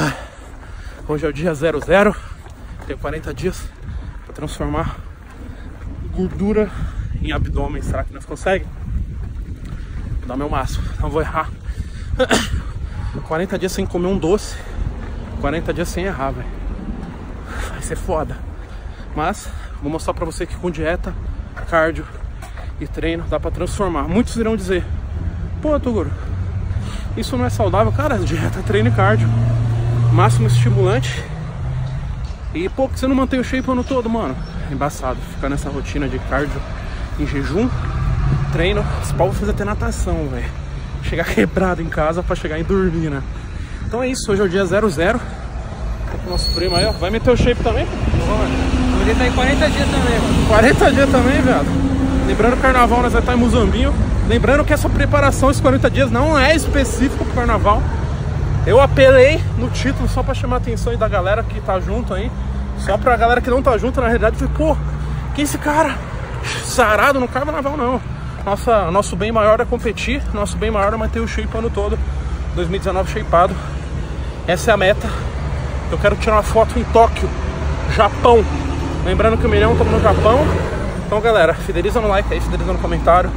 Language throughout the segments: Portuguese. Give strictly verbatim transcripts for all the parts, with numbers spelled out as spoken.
Ah, hoje é o dia zero zero. Tenho quarenta dias para transformar gordura em abdômen. Será que nós conseguimos? Vou dar meu máximo, não vou errar. quarenta dias sem comer um doce, quarenta dias sem errar, velho. Vai ser foda. Mas vou mostrar pra você que com dieta, cardio e treino dá pra transformar. Muitos irão dizer: pô, Toguro, isso não é saudável. Cara, dieta, treino e cardio, máximo estimulante. E pô, que você não mantém o shape o ano todo, mano. É embaçado ficar nessa rotina de cardio em jejum, treino. Esse pau vai fazer até natação, velho. Chegar quebrado em casa pra chegar e dormir, né? Então é isso, hoje é o dia zero zero. Tá com o nosso primo aí, ó. Vai meter o shape também? Vamos. Hoje tá em quarenta dias também, mano. quarenta dias também, velho. Lembrando que o carnaval nós vai estar em Muzumbinho. Lembrando que essa preparação, esses quarenta dias, não é específico pro carnaval. Eu apelei no título só pra chamar a atenção aí da galera que tá junto aí. Só pra galera que não tá junto, na realidade, foi, pô, que esse cara sarado no carnaval, não. Nossa, nosso bem maior é competir, nosso bem maior é manter o shape o ano todo. Dois mil e dezenove shapeado. Essa é a meta. Eu quero tirar uma foto em Tóquio, Japão. Lembrando que o milhão estamos no Japão. Então, galera, fideliza no like aí, fideliza no comentário.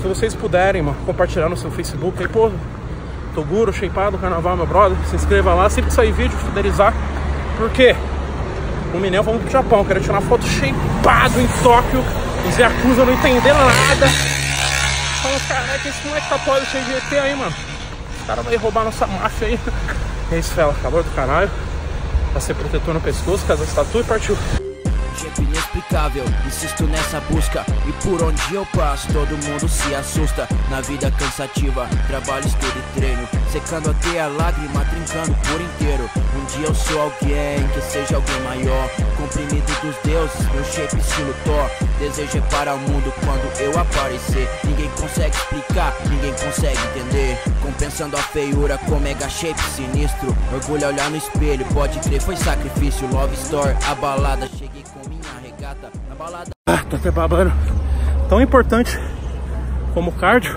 Se vocês puderem, mano, compartilhar no seu Facebook aí, pô, Toguro, shapeado, carnaval, meu brother. Se inscreva lá, sempre que sair vídeo, fidelizar. Por quê? O milhão, vamos pro Japão. Eu quero tirar uma foto shapeado em Tóquio. Os Yakuza não entenderam nada. Falam, caraca, esse moleque tá pós o G T aí, mano. O cara vai roubar nossa máfia aí. É isso, fela. Calor do caralho. Vai ser protetor no pescoço, casa de tatu e partiu. Jeito inexplicável, insisto nessa busca. E por onde eu passo, todo mundo se assusta. Na vida cansativa, trabalho, estudo e treino. Secando até a lágrima, trincando por inteiro. Um dia eu sou alguém, que seja alguém maior. Comprimido dos deuses, meu shape estilo Thor. Desejo é para o mundo quando eu aparecer. Ninguém consegue explicar, ninguém consegue entender. Compensando a feiura com mega shape sinistro. Orgulho a olhar no espelho, pode crer, foi sacrifício. Love Store, a balada, cheguei com minha regata na balada. Ah, tô até babando. Tão importante como o cardio,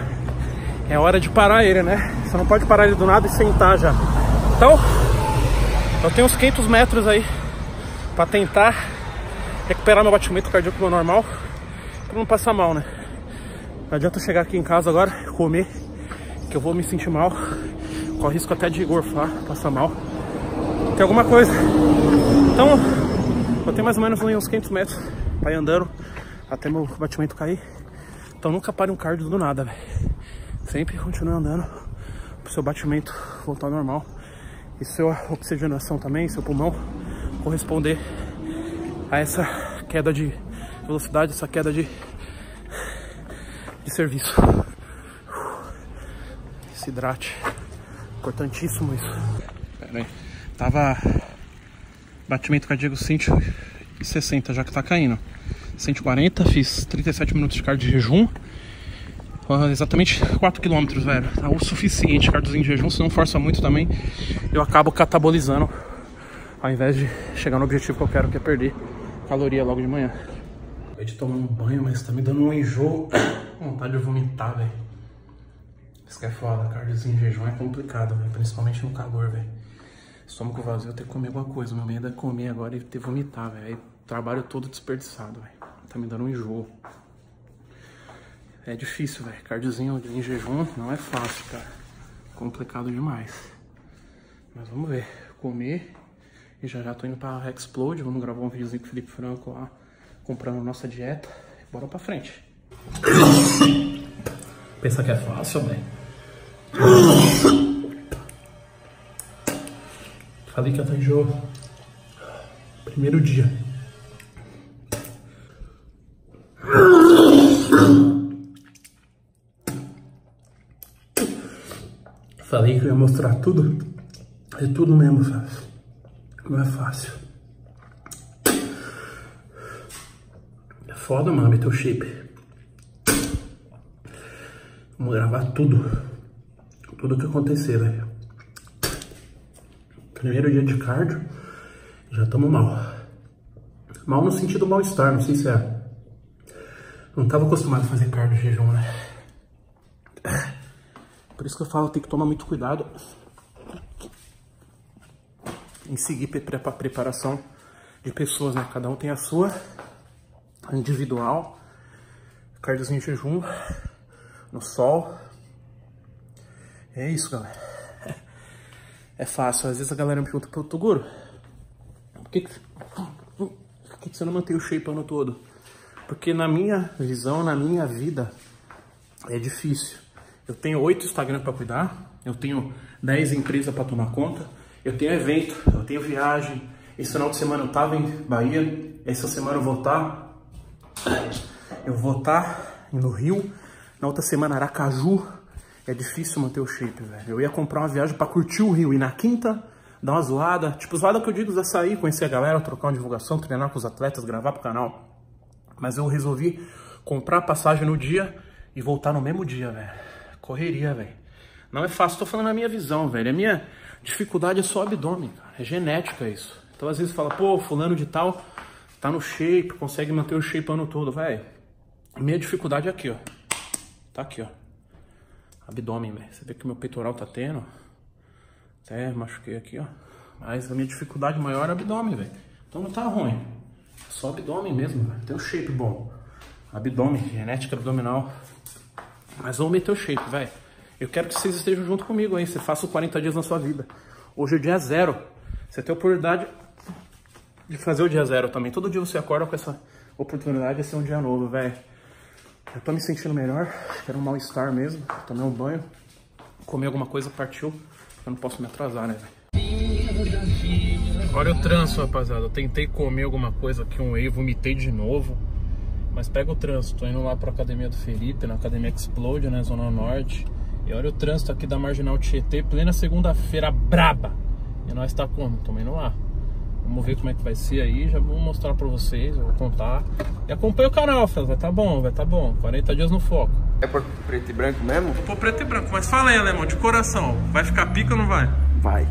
é hora de parar ele, né? Você não pode parar ele do nada e sentar já. Então, eu tenho uns quinhentos metros aí pra tentar recuperar meu batimento cardíaco meu normal, pra não passar mal, né? Não adianta eu chegar aqui em casa agora, comer, que eu vou me sentir mal. Corre risco até de gorfar, passar mal. Tem alguma coisa. Então, eu tenho mais ou menos uns quinhentos metros pra ir andando até meu batimento cair. Então nunca pare um cardio do nada, velho. Sempre continue andando pro seu batimento voltar ao normal. E sua oxigenação também, seu pulmão corresponder a essa queda de velocidade, essa queda de, de serviço. Se hidrate. Importantíssimo isso. Pera aí. Tava... Batimento cardíaco cento e sessenta, já que tá caindo. cento e quarenta, fiz trinta e sete minutos de cardio de jejum. Exatamente quatro quilômetros, velho. Tá o suficiente, cardiozinho de jejum. Se não força muito também, eu acabo catabolizando, ao invés de chegar no objetivo que eu quero, que é perder caloria logo de manhã. Acabei de tomar um banho, mas tá me dando um enjoo. Vontade de vomitar, velho. Isso que é foda, cardiozinho de jejum é complicado, velho. Principalmente no calor, velho. Estômago vazio, eu tenho que comer alguma coisa. Meu medo é comer agora e ter vomitar, velho. Trabalho todo desperdiçado, velho. Tá me dando um enjoo. É difícil, velho. Cardiozinho em jejum não é fácil, cara. Complicado demais. Mas vamos ver. Comer. E já já tô indo pra Explode. Vamos gravar um videozinho com o Felipe Franco lá, comprando a nossa dieta. Bora pra frente. Pensa que é fácil, velho. Falei que eu tô enjoo. Primeiro dia. Falei que eu ia mostrar tudo. É tudo mesmo, sabe? Não é fácil. É foda, mano, meter o shape. Vamos gravar tudo. Tudo que acontecer, velho. Primeiro dia de cardio, já estamos mal. Mal no sentido mal-estar, não sei se é. Não estava acostumado a fazer cardio em jejum, né? Por isso que eu falo, tem que tomar muito cuidado em seguir a preparação de pessoas, né? Cada um tem a sua, individual, cardiozinho em jejum, no sol. É isso, galera. É fácil. Às vezes a galera me pergunta, pô, Toguro, por que que, por que que você não mantém o shape ano todo? Porque na minha visão, na minha vida, é difícil. Eu tenho oito Instagram para cuidar, eu tenho dez empresas para tomar conta, eu tenho evento, eu tenho viagem. Esse final de semana eu estava em Bahia, essa semana eu vou estar, eu vou estar no Rio, na outra semana Aracaju. É difícil manter o shape, velho. Eu ia comprar uma viagem para curtir o Rio e na quinta dar uma zoada, tipo zoada que eu digo, é sair, conhecer a galera, trocar uma divulgação, treinar com os atletas, gravar pro canal. Mas eu resolvi comprar passagem no dia e voltar no mesmo dia, velho. Correria, velho. Não é fácil, tô falando a minha visão, velho. A minha dificuldade é só o abdômen, cara. É genética isso. Então às vezes fala, pô, fulano de tal tá no shape, consegue manter o shape o ano todo, velho. Minha dificuldade é aqui, ó. Tá aqui, ó. Abdômen, velho. Você vê que meu peitoral tá tendo. Até machuquei aqui, ó. Mas a minha dificuldade maior é o abdômen, velho. Então não tá ruim. É só abdômen mesmo, velho. Tem um shape bom. Abdômen, genética abdominal. Mas vamos meter o shape, velho. Eu quero que vocês estejam junto comigo aí. Você faça o quarenta dias na sua vida. Hoje é o dia zero. Você tem a oportunidade de fazer o dia zero também. Todo dia você acorda com essa oportunidade de ser um dia novo, velho. Eu tô me sentindo melhor, era um mal-estar mesmo. Tomei um banho, comi alguma coisa, partiu. Eu não posso me atrasar, né, velho? Olha o trânsito, rapaziada. Eu tentei comer alguma coisa aqui, um whey, vomitei de novo. Mas pega o trânsito. Tô indo lá pra academia do Felipe, na Academia Explode, né, Zona Norte. E olha o trânsito aqui da Marginal Tietê, plena segunda-feira, braba. E nós tá como? Tô indo lá. Vamos ver como é que vai ser aí, já vou mostrar pra vocês, eu vou contar. E acompanha o canal, Fras, vai tá bom, vai tá bom. quarenta dias no foco. É por preto e branco mesmo? Vou por preto e branco, mas fala aí, Alemão, de coração. Vai ficar pica ou não vai? Vai.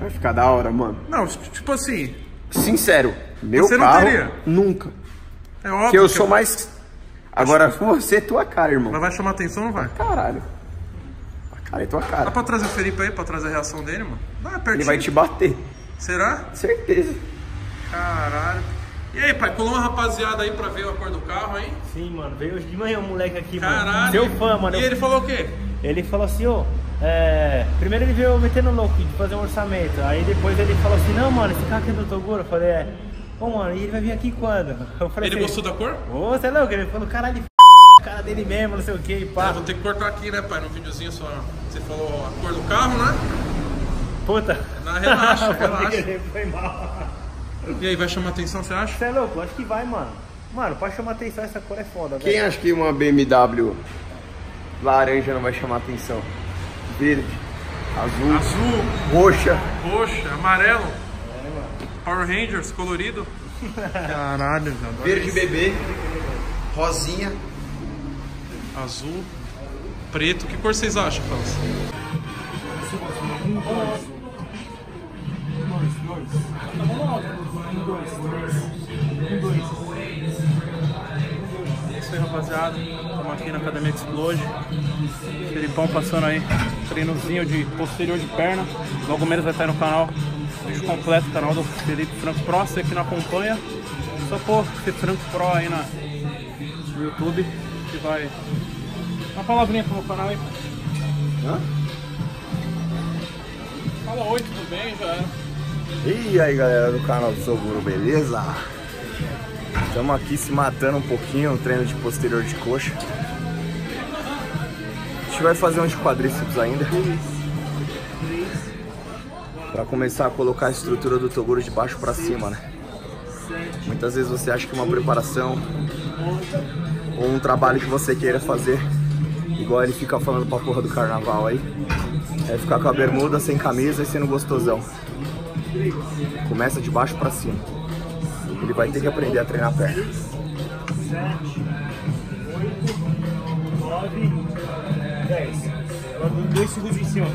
Vai ficar da hora, mano. Não, tipo assim... Sincero, meu você carro, não teria. Nunca. É óbvio que eu que sou eu... mais... Agora, que... você é tua cara, irmão. Mas vai chamar atenção ou não vai? Caralho. A cara é tua cara. Dá pra trazer o Felipe aí, pra trazer a reação dele, mano? Dá uma pertinho. Ele vai te bater. Será? Certeza. Caralho. E aí, pai, colou uma rapaziada aí pra ver a cor do carro, hein? Sim, mano. Veio hoje de manhã um moleque aqui, caralho, mano. Caralho. Deu fã, mano. E ele falou o quê? Ele falou assim, ó... É... Primeiro ele veio metendo louco de fazer um orçamento. Aí depois ele falou assim, não, mano, esse carro aqui é do Toguro. Eu falei, é... Pô, mano, e ele vai vir aqui quando? Eu falei, ele assim, gostou da cor? Ô, você é louco? Ele falou, caralho, f... a cara dele mesmo, não sei o quê, pá. É, vou ter que cortar aqui, né, pai? No videozinho só... Você falou a cor do carro, né? Puta! Não, relaxa, relaxa. Foi mal. E aí, vai chamar atenção, você acha? Você é louco, acho que vai, mano. Mano, pra chamar atenção, essa cor é foda, velho. Quem acha que uma B M W laranja não vai chamar atenção? Verde, azul, azul, roxa. Roxa, amarelo. É, mano. Power Rangers, colorido. Caralho, velho. Verde bebê, rosinha, azul, preto. Que cor vocês acham, França? Um, dois. Dois, dois. Um, dois, três. Um, dois. É isso aí, rapaziada. Estamos aqui na Academia Explode. Felipão passando aí. Treinozinho de posterior de perna. Logo menos vai estar no canal. Vídeo completo, canal do Felipe Franco Pro. Você que não acompanha, só pôr Felipe Franco Pro aí na, no YouTube. Que vai. Uma palavrinha pro meu canal aí. Hã? Fala oi, tudo bem, já era. E aí, galera do canal do Toguro, beleza? Estamos aqui se matando um pouquinho, um treino de posterior de coxa. A gente vai fazer um de quadríceps ainda. Para começar a colocar a estrutura do Toguro de baixo para cima, né? Muitas vezes você acha que uma preparação ou um trabalho que você queira fazer, igual ele fica falando pra porra do carnaval aí, é ficar com a bermuda, sem camisa e sendo gostosão. Começa de baixo pra cima. Ele vai ter que aprender a treinar a perna. sete, oito, nove, dez. Agora dois segundos em cima.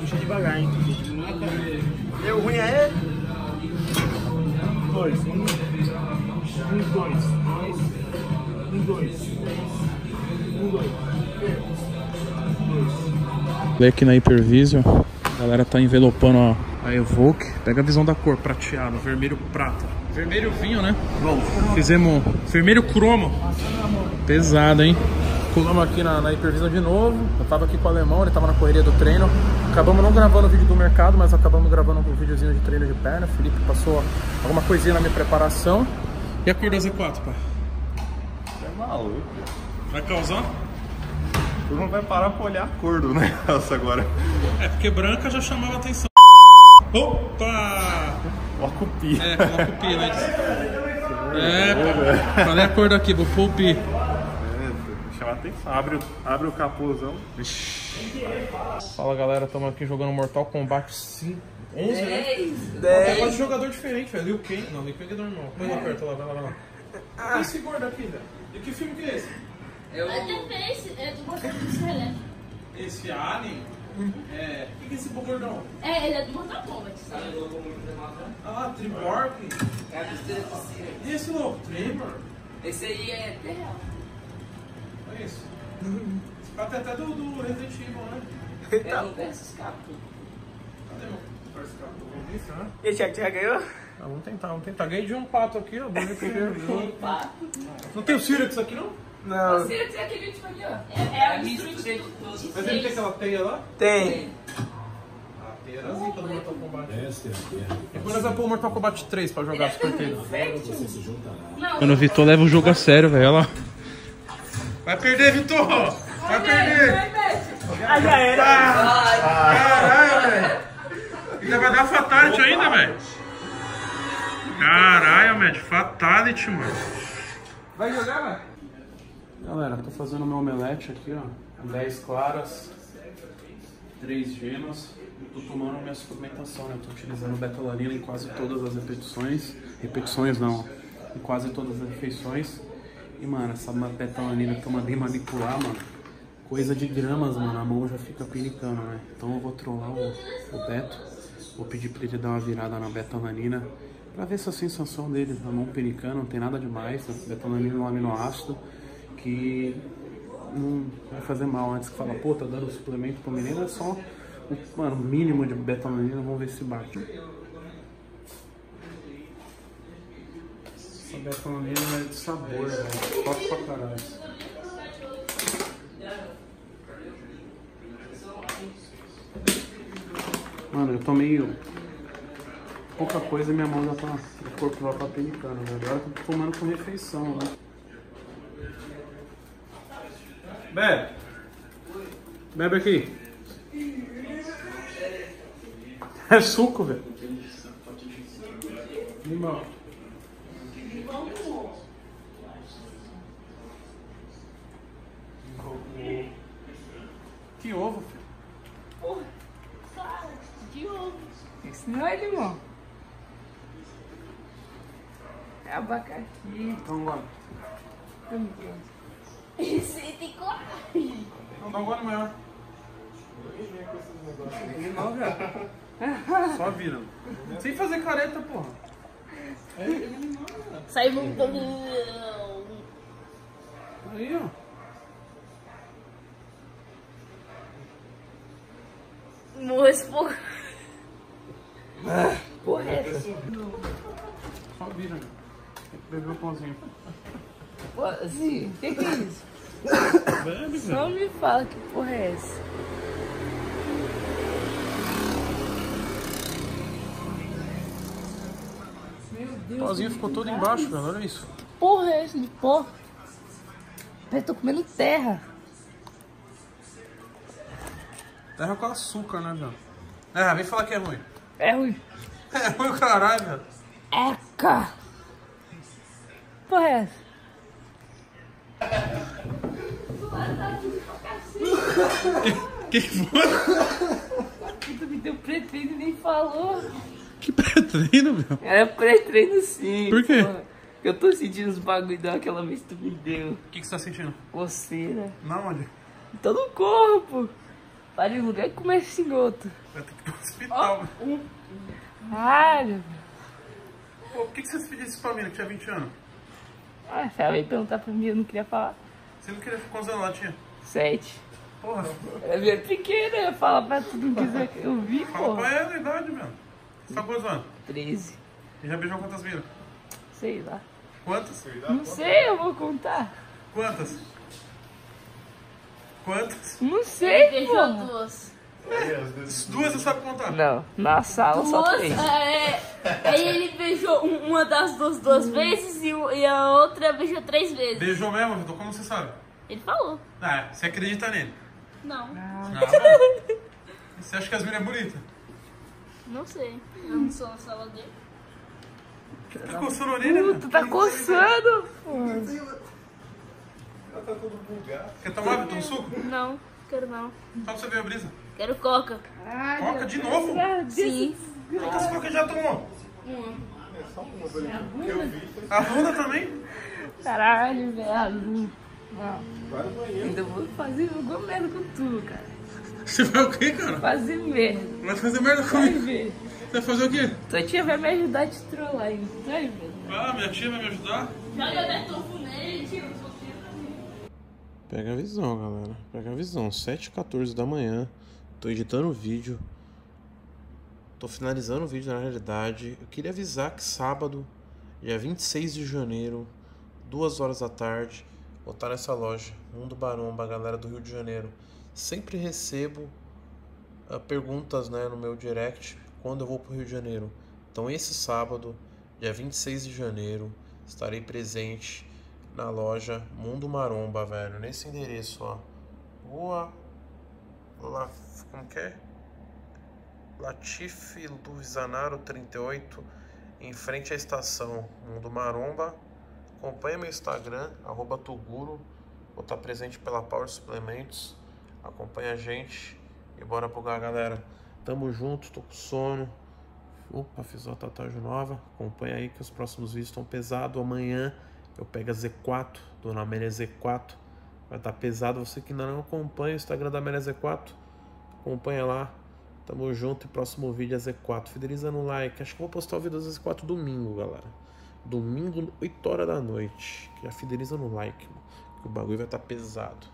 Puxa devagar, hein? Deu ruim aí? dois. um, dois, dois, um, dois, um, dois. Aqui na hipervisão A galera tá envelopando ó, a Evoke. Pega a visão da cor, prateado, vermelho prata. Vermelho vinho, né? Bom, fizemos vermelho cromo. Pesado, hein? Colamos aqui na, na hipervisão de novo. Eu tava aqui com o alemão, ele tava na correria do treino. Acabamos não gravando o vídeo do mercado, mas acabamos gravando um videozinho de treino de perna. O Felipe passou alguma coisinha na minha preparação. E a cor da Z quatro, pá? Você é maluco. Vai causar? Tu não vai parar pra olhar a cor do negócio agora. É, porque branca já chamava atenção. Opa! Uma cupia. É, uma cupia, né? É, falei a cor daqui, vou pôr o pi. Abre, abre o capuzão. Fala galera, estamos aqui jogando Mortal Kombat cinco, onze, né? dez. Tem quase jogador diferente, velho. Liu Kang. Não, Liu Kang é normal. Vai lá perto, lá, vai lá, vai lá. Ah. Esse gordo aqui, velho. E que filme que é esse? Eu até esse, eu tô gostando do Celeste. Esse Alien? É. O que, que é esse gordão? É, ele é do Mortal Kombat, sabe? Ah, Tremor. É do E esse louco? Tremor? Esse aí é terra. Olha isso. Esse papo é até do, do Resident Evil, né? É do versus Capcom. Cadê meu versus Capcom? Vamos isso, né? E Tiago, Tiago ganhou? Ah, vamos tentar, vamos tentar. Ganhei de um pato aqui, ó. Vamos ver primeiro. Um pato? Não tem o Sirius aqui, não? Não. O Sirius é aquele último ali, ó. É, é o mistura de todos. Mas ele tem aquela teia lá? Tem. tem. Assim, todo Mortal Kombat. Depois nós vamos pôr o Mortal Kombat três pra jogar super inteiro. Quando o Vitor leva o jogo a sério, velho, olha lá. Vai perder, Vitor! Vai, vai perder! Vai, vai. Ah, já era! Caralho, velho! Ainda vai dar fatality ainda, velho! Caralho, velho! Fatality, mano! Vai jogar, velho? Galera, tô fazendo meu omelete aqui, ó. dez claras, três gemas. Tô tomando minha suplementação, né? Tô utilizando beta-alanina em quase todas as repetições. Repetições não, em quase todas as refeições. E, mano, essa beta-alanina que eu mandei manipular, mano, coisa de gramas, mano, a mão já fica pinicando, né? Então eu vou trollar o, o Beto, vou pedir pra ele dar uma virada na beta-alanina, pra ver se a sensação dele, a mão pinicando, não tem nada demais, né? Beta-alanina é um aminoácido que não vai fazer mal. Antes que fala, pô, tá dando suplemento pro menino, é só o mano, mínimo de beta-alanina, vamos ver se bate. Essa beta-alanina é de sabor, velho. Top pra caralho. Mano, eu tomei pouca coisa e minha mão já tá. O corpo já tá penicando, velho. Agora eu tô tomando com refeição, né? Bebe! Bebe aqui! É suco, velho! Limão! Que ovo, filho? Porra! Claro! De ovo! Esse não é limão! É abacaxi! Então, vamos! Isso tem coragem. Não dá um gole maior. Não, velho. Só vira. Sem fazer careta, porra. É, sai um pouquinho. Aí, ó. Moço, porra. Porra, é assim. Só vira, velho. Tem que beber o pãozinho. Pô, assim, o que, que é isso? Bebe, só me fala que porra é essa. Meu Deus. O pauzinho ficou todo embaixo, velho. Olha isso. Que porra é essa de pó? Eu tô comendo terra. Terra com açúcar, né, velho? Ah, vem falar que é ruim. É ruim. É ruim o caralho, velho. Eca! Que porra é essa? Que foi? Tu me deu pré-treino e nem falou. Que pré-treino, meu? É pré-treino sim. Por quê? Porra. Eu tô sentindo os bagulho daquela vez que tu me deu. O que, que você tá sentindo? Coceira. Na onde? Tô no corpo. Para o lugar que começa esse goto. Vai ter que ir pro hospital. Oh, um... Caralho. Pô, por que, que você pediu isso pra mim, que tinha vinte anos? Ah, você veio perguntar pra mim, eu não queria falar. Você não queria ficar com quantos anos lá, tia? Sete. Porra. É minha pequena, fala pra tu não quiser que eu vi, fala, porra. Qual é a idade, mano? Você tá quantos anos? treze. E já beijou quantas minas? Sei lá. Quantas? Não quantas? Sei, eu vou contar. Quantas? Quantas? Não sei, beijou porra. Duas. É, duas você sabe contar? Não, na sala duas, só três. É, aí ele beijou uma das duas duas vezes e, e a outra beijou três vezes. Beijou mesmo, Vitor? Como você sabe? Ele falou. Ah, você acredita nele? Não. Ah. Não. Você acha que as minas é bonita? Não sei, eu não sou na sala dele. Tá coçando a orelha? Puta, tá coçando! Ela tá todo bugado. Quer tomar, Vitor, um suco? Não, quero não. Só pra você ver a brisa. Quero coca. Ai, coca de novo? Sim. Quantas cocas já tomou? Uma. É só uma, por exemplo. A Runa também? Caralho, velho. Ainda vou fazer, eu vou merda com tudo, cara. Você vai o quê, cara? Fazer merda. Vai fazer merda comigo? Vai ver. Você vai fazer o quê? Tua tia vai me ajudar a te trollar ainda. Vai ver. Ah, minha tia vai me ajudar? Joga até tofu nele, tio. Pega a visão, galera. Pega a visão. sete e quatorze da manhã. Tô editando o vídeo, tô finalizando o vídeo na realidade. Eu queria avisar que sábado, dia vinte e seis de janeiro, duas horas da tarde, vou estar nessa loja, Mundo Maromba, galera do Rio de Janeiro. Sempre recebo uh, perguntas, né, no meu direct, quando eu vou pro Rio de Janeiro. Então esse sábado, dia vinte e seis de janeiro, estarei presente na loja Mundo Maromba, velho, nesse endereço, ó. Rua... La, como que é? Latif Luizanaro trinta e oito, em frente à estação Mundo Maromba. Acompanhe meu Instagram, arroba Toguro. Vou estar presente pela Power Suplementos. Acompanha a gente e bora pro lugar, galera. Tamo junto, tô com sono. Opa, fiz uma tatuagem nova. Acompanha aí que os próximos vídeos estão pesados. Amanhã eu pego a Z quatro, Dona Amélia Z quatro. Vai estar pesado, você que ainda não acompanha o Instagram da Amélia Z quatro, acompanha lá, tamo junto e próximo vídeo é Z quatro, fideliza no like, acho que vou postar o vídeo da Z quatro domingo, galera, domingo oito horas da noite, já fideliza no like, mano, que o bagulho vai estar pesado.